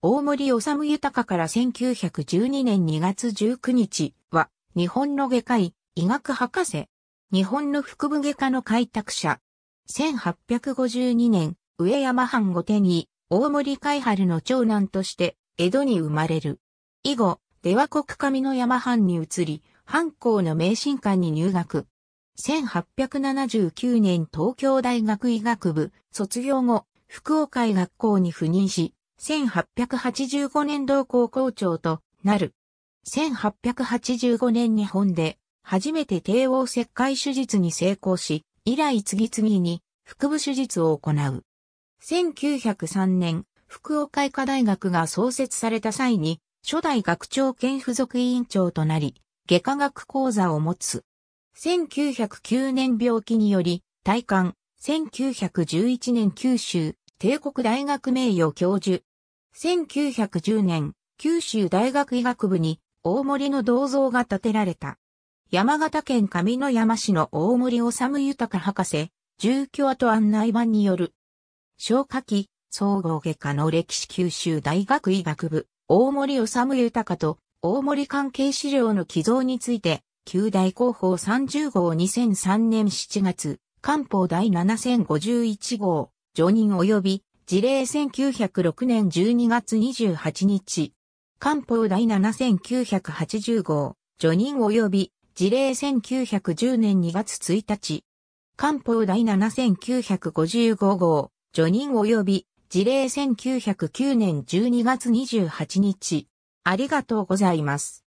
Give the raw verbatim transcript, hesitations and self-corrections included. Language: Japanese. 大森修豊からせんきゅうひゃくじゅうにねんにがつじゅうくにちは、日本の外科医、医学博士。日本の腹部外科の開拓者。せんはっぴゃくごじゅうにねん、上山藩御手に、大森開春の長男として、江戸に生まれる。以後、出羽国上山藩に移り、藩校の明神館に入学。せんはっぴゃくななじゅうきゅうねん東京大学医学部卒業後、福岡医学校に赴任し、せんはっぴゃくはちじゅうごねん同校校長となる。せんはっぴゃくはちじゅうごねん日本で初めて帝王切開手術に成功し、以来次々に腹部手術を行う。せんきゅうひゃくさんねん、福岡医科大学が創設された際に、初代学長兼附属委員長となり、外科学講座を持つ。せんきゅうひゃくきゅうねん病気により、退官、せんきゅうひゃくじゅういちねん九州帝国大学名誉教授。せんきゅうひゃくじゅうねん、九州大学医学部に大森の銅像が建てられた。山形県上山市の大森修豊博士、住居跡案内板による。消化器、総合外科の歴史九州大学医学部、大森修豊と大森関係資料の寄贈について、九大広報さんじゅうごうにせんさんねんしちがつ、官報第ななせんごじゅういちごう、叙任及び事例せんきゅうひゃくろくねんじゅうにがつにじゅうはちにち、官報第ななせんきゅうひゃくはちじゅうごう、叙任及び事例せんきゅうひゃくじゅうねんにがつついたち、官報第ななせんきゅうひゃくごじゅうごごう、叙任及び事例せんきゅうひゃくきゅうねんじゅうにがつにじゅうはちにち、ありがとうございます。